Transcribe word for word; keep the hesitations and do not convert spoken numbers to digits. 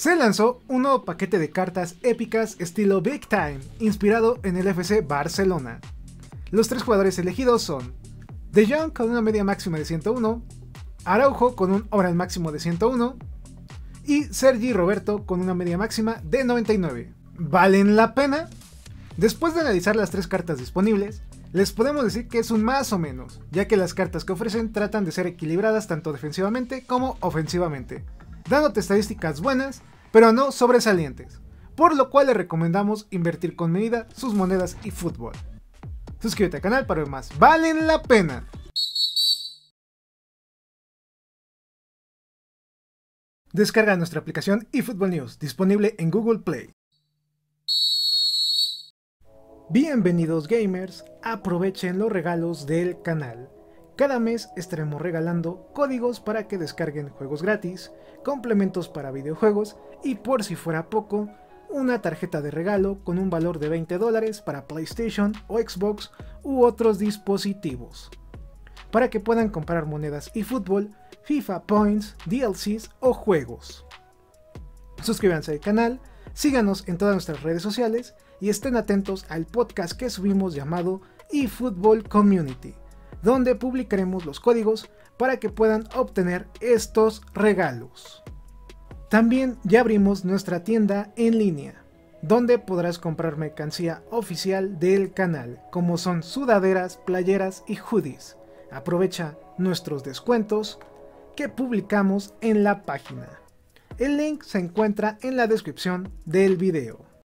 Se lanzó un nuevo paquete de cartas épicas estilo Big Time, inspirado en el F C Barcelona. Los tres jugadores elegidos son De Jong con una media máxima de ciento uno, Araujo con un overall máximo de ciento uno y Sergi Roberto con una media máxima de noventa y nueve. ¿Valen la pena? Después de analizar las tres cartas disponibles, les podemos decir que es un más o menos, ya que las cartas que ofrecen tratan de ser equilibradas tanto defensivamente como ofensivamente, dándote estadísticas buenas, pero no sobresalientes, por lo cual les recomendamos invertir con medida sus monedas y fútbol. Suscríbete al canal para ver más. ¡Valen la pena! Descarga nuestra aplicación eFootball News, disponible en Google Play. Bienvenidos gamers, aprovechen los regalos del canal. Cada mes estaremos regalando códigos para que descarguen juegos gratis, complementos para videojuegos y, por si fuera poco, una tarjeta de regalo con un valor de veinte dólares para PlayStation o Xbox u otros dispositivos, para que puedan comprar monedas y fútbol, FIFA Points, D L Cs o juegos. Suscríbanse al canal, síganos en todas nuestras redes sociales y estén atentos al podcast que subimos llamado eFootball Community, donde publicaremos los códigos para que puedan obtener estos regalos. También ya abrimos nuestra tienda en línea, donde podrás comprar mercancía oficial del canal, como son sudaderas, playeras y hoodies. Aprovecha nuestros descuentos que publicamos en la página. El link se encuentra en la descripción del video.